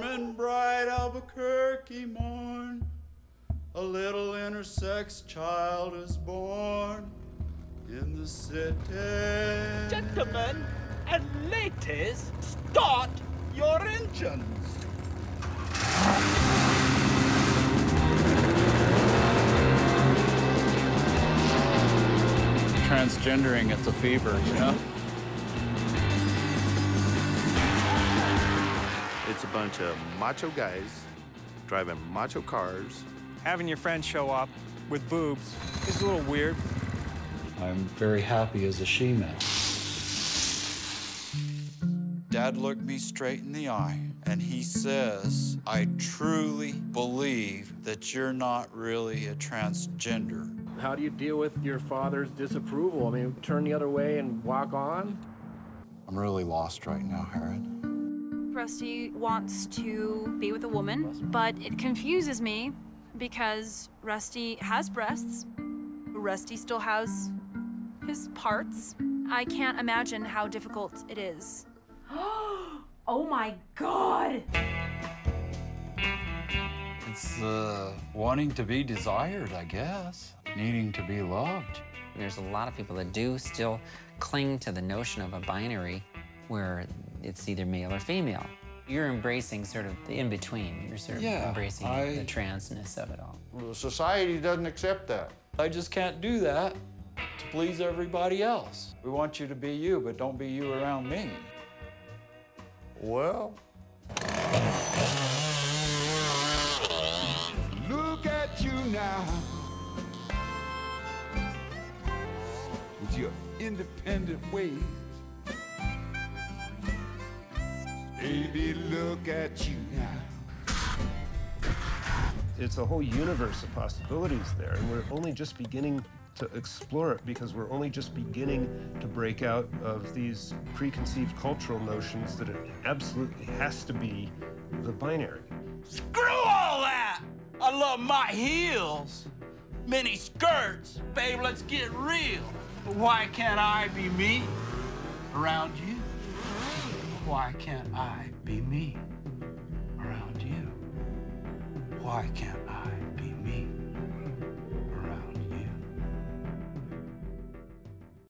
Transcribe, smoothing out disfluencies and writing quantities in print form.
warm and bright Albuquerque morn, a little intersex child is born in the city. Gentlemen and ladies, start your engines. Transgendering, it's a fever, you know? It's a bunch of macho guys driving macho cars. Having your friends show up with boobs is a little weird. I'm very happy as a she-man. Dad looked me straight in the eye, and he says, I truly believe that you're not really a transgender. How do you deal with your father's disapproval? I mean, turn the other way and walk on? I'm really lost right now, Herod. Rusty wants to be with a woman, but it confuses me because Rusty has breasts. Rusty still has his parts. I can't imagine how difficult it is. Oh my God! It's wanting to be desired, I guess. Needing to be loved. There's a lot of people that do still cling to the notion of a binary where it's either male or female. You're embracing sort of the in-between. You're sort of embracing the transness of it all. Well, society doesn't accept that. I just can't do that to please everybody else. We want you to be you, but don't be you around me. Well. Look at you now. With your independent ways. Baby, look at you now. It's a whole universe of possibilities there, and we're only just beginning to explore it because we're only just beginning to break out of these preconceived cultural notions that it absolutely has to be the binary. Screw all that! I love my heels, mini skirts. Babe, let's get real. But why can't I be me around you? Why can't I be me around you? Why can't I?